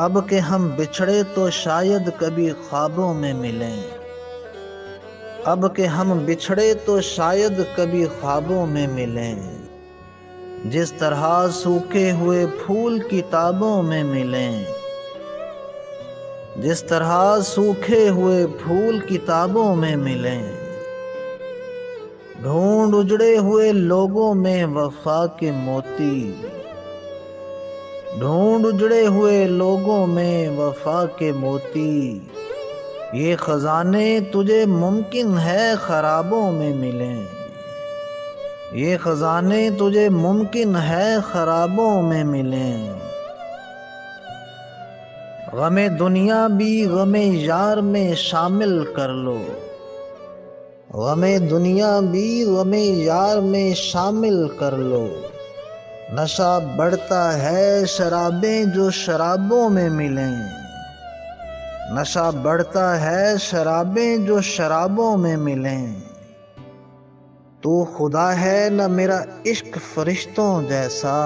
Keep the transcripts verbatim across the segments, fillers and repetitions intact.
अब के हम बिछड़े तो शायद कभी ख्वाबों में मिलें, अब के हम बिछड़े तो शायद कभी ख्वाबों में मिलें, जिस तरह सूखे हुए फूल किताबों में मिलें, जिस तरह सूखे हुए फूल किताबों में मिलें, ढूंढ उजड़े हुए लोगों में वफा के मोती, ढूंढ उजड़े हुए लोगों में वफा के मोती, ये खजाने तुझे मुमकिन है खराबों में मिलें, ये खजाने तुझे मुमकिन है खराबों में मिलें, गमे दुनिया भी गमे यार में शामिल कर लो, गमे दुनिया भी गमे यार में शामिल कर लो, नशा बढ़ता है शराबें जो शराबों में मिलें, नशा बढ़ता है शराबें जो शराबों में मिलें, तू खुदा है न मेरा इश्क फरिश्तों जैसा,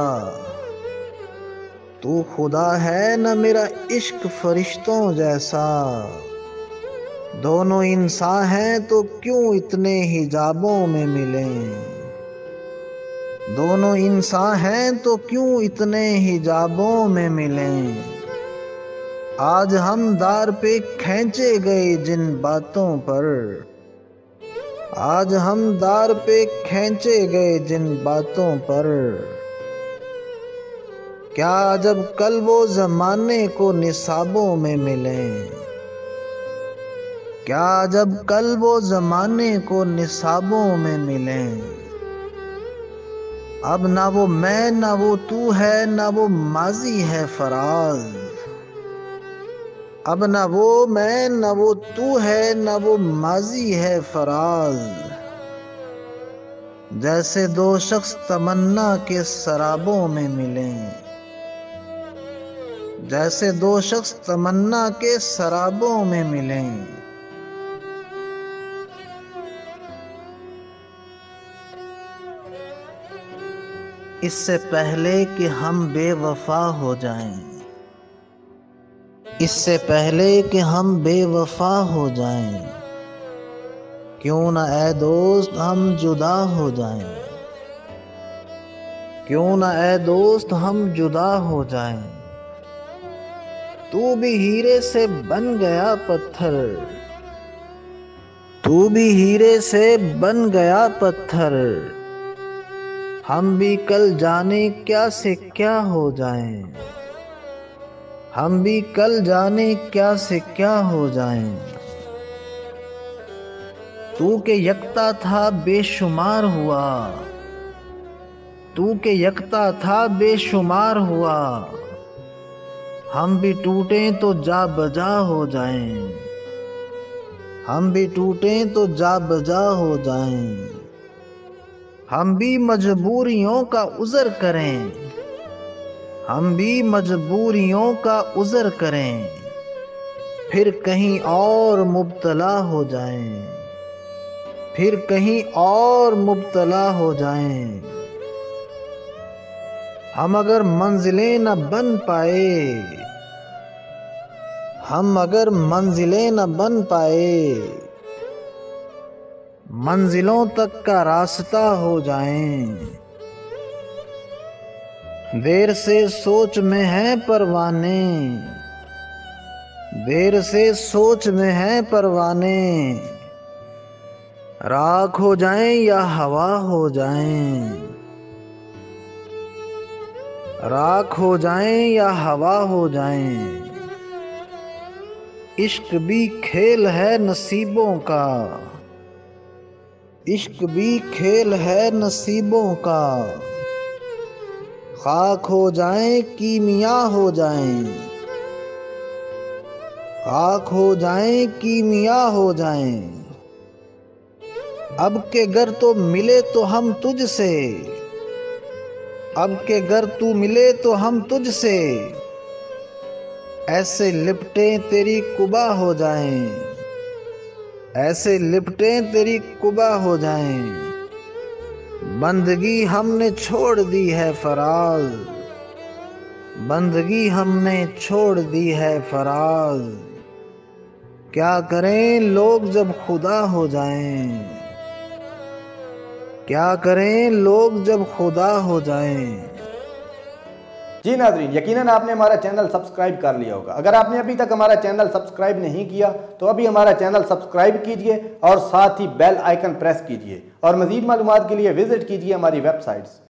तू खुदा है न मेरा इश्क फरिश्तों जैसा, दोनों इंसान हैं तो क्यों इतने हिजाबों में मिलें, दोनों इंसान हैं तो क्यों इतने हिजाबों में मिलें, आज हम दार पे खींचे गए जिन बातों पर, आज हम दार पे खींचे गए जिन बातों पर, क्या जब कल वो ज़माने को निसाबों में मिलें, क्या जब कल वो ज़माने को निसाबों में मिलें, अब ना वो मैं ना वो तू है ना वो माजी है फराज, अब ना वो मैं ना वो तू है ना वो माजी है फराज, जैसे दो शख्स तमन्ना के शराबों में मिलें, जैसे दो शख्स तमन्ना के शराबों में मिलें। इससे पहले कि हम बेवफा हो जाएं, इससे पहले कि हम बेवफा हो जाएं, क्यों ना ऐ दोस्त हम जुदा हो जाएं, क्यों ना ऐ दोस्त हम जुदा हो जाएं, तू भी हीरे से बन गया पत्थर, तू भी हीरे से बन गया पत्थर, हम भी कल जाने क्या से क्या हो जाएं, हम भी कल जाने क्या से क्या हो जाएं, तू के यकता था बेशुमार हुआ, तू के यकता था बेशुमार हुआ, हम भी टूटें तो जा बजा हो जाएं, हम भी टूटें तो जा बजा हो जाएं, हम भी मजबूरियों का उज़र करें, हम भी मजबूरियों का उज़र करें, फिर कहीं और मुब्तला हो जाएं, फिर कहीं और मुब्तला हो जाएं, हम अगर मंजिलें न बन पाए, हम अगर मंजिलें न बन पाए, मंजिलों तक का रास्ता हो जाएं, देर से सोच में हैं परवाने, देर से सोच में हैं परवाने, राख हो जाएं या हवा हो जाएं, राख हो जाएं या हवा हो जाएं, इश्क भी खेल है नसीबों का, इश्क भी खेल है नसीबों का, खाक हो जाएं कीमिया हो जाएं, खाक हो जाएं कीमिया हो जाएं, अब के घर तो मिले तो हम तुझसे, अब के घर तू मिले तो हम तुझसे, ऐसे लिपटे तेरी कुबा हो जाएं, ऐसे लिपटें तेरी कुबा हो जाएं, बंदगी हमने छोड़ दी है फराज, बंदगी हमने छोड़ दी है फराज, क्या करें लोग जब खुदा हो जाएं, क्या करें लोग जब खुदा हो जाएं। जी नाज़रीन, यकीनन आपने हमारा चैनल सब्सक्राइब कर लिया होगा। अगर आपने अभी तक हमारा चैनल सब्सक्राइब नहीं किया तो अभी हमारा चैनल सब्सक्राइब कीजिए और साथ ही बेल आइकन प्रेस कीजिए और मज़ीद मालूमात के लिए विज़िट कीजिए हमारी वेबसाइट्स।